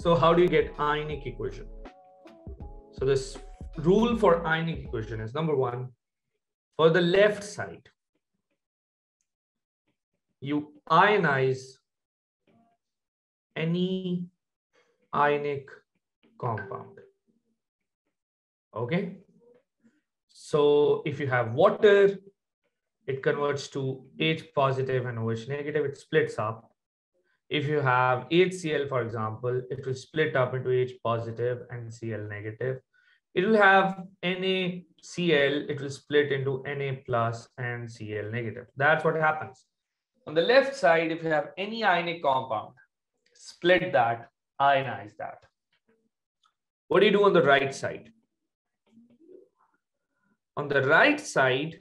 So how do you get ionic equation? So this rule for ionic equation is, number one, for the left side, you ionize any ionic compound. Okay. So if you have water, it converts to H positive and OH negative, it splits up. If you have HCl, for example, it will split up into H positive and Cl negative. It will have NaCl, it will split into Na plus and Cl negative. That's what happens. On the left side, if you have any ionic compound, split that, ionize that. What do you do on the right side? On the right side,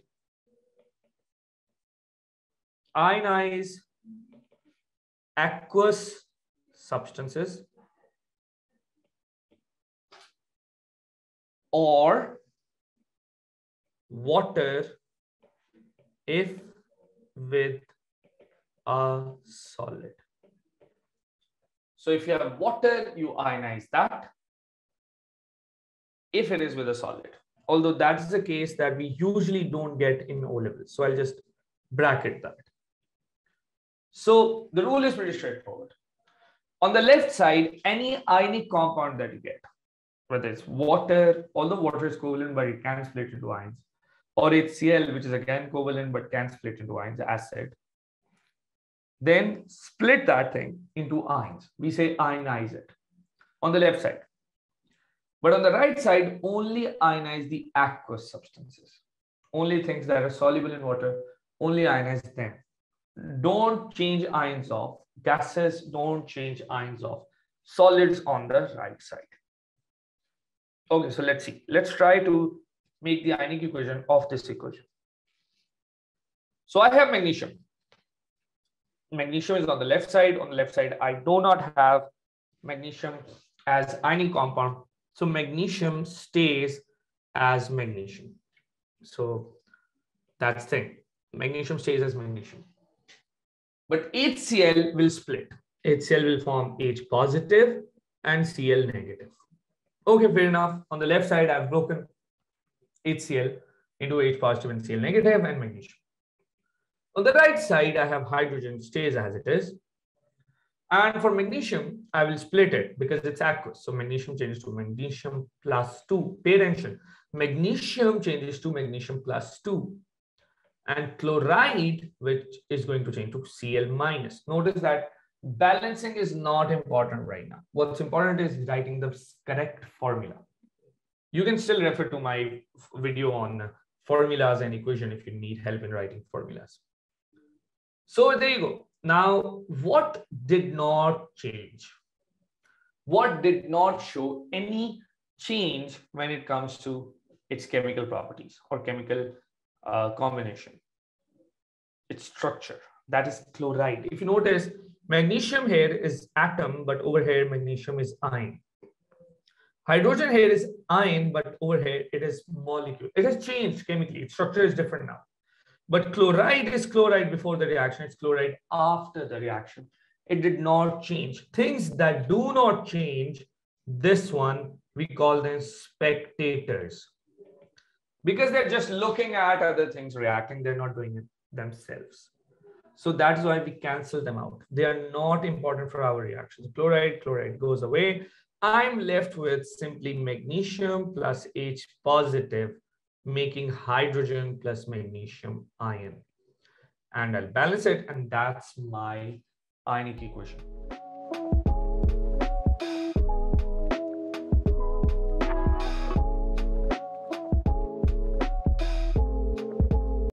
ionize aqueous substances or water if with a solid. So if you have water, you ionize that if it is with a solid, although that's the case that we usually don't get in O levels. So I'll just bracket that. So the rule is pretty straightforward. On the left side, any ionic compound that you get, whether it's water, although water is covalent, but it can split into ions, or HCl, which is again covalent, but can split into ions, as said, then split that thing into ions. We say ionize it on the left side. But on the right side, only ionize the aqueous substances, only things that are soluble in water, only ionize them. Don't change ions off. Gases don't change ions off. Solids on the right side. Okay, so let's see. Let's try to make the ionic equation of this equation. So I have magnesium. Magnesium is on the left side. On the left side, I do not have magnesium as ionic compound. So magnesium stays as magnesium. So that's the thing. Magnesium stays as magnesium. But HCl will split. HCl will form H positive and Cl negative. Okay, fair enough. On the left side, I've broken HCl into H positive and Cl negative and magnesium. On the right side, I have hydrogen stays as it is. And for magnesium, I will split it because it's aqueous. So magnesium changes to magnesium plus 2. Pay attention. Magnesium changes to magnesium plus 2. And chloride, which is going to change to Cl minus. Notice that balancing is not important right now. What's important is writing the correct formula. You can still refer to my video on formulas and equation if you need help in writing formulas. So there you go. Now, what did not change? What did not show any change when it comes to its chemical properties or chemical combination, its structure? That is chloride. If you notice, magnesium here is atom, but over here magnesium is ion. Hydrogen here is ion, but over here it is molecule. It has changed chemically. Its structure is different now. But chloride is chloride before the reaction. It's chloride after the reaction. It did not change. Things that do not change, this one, we call them spectators. Because they're just looking at other things reacting, they're not doing it themselves. So that's why we cancel them out. They are not important for our reactions. Chloride goes away. I'm left with simply magnesium plus H positive, making hydrogen plus magnesium ion. And I'll balance it, and that's my ionic equation.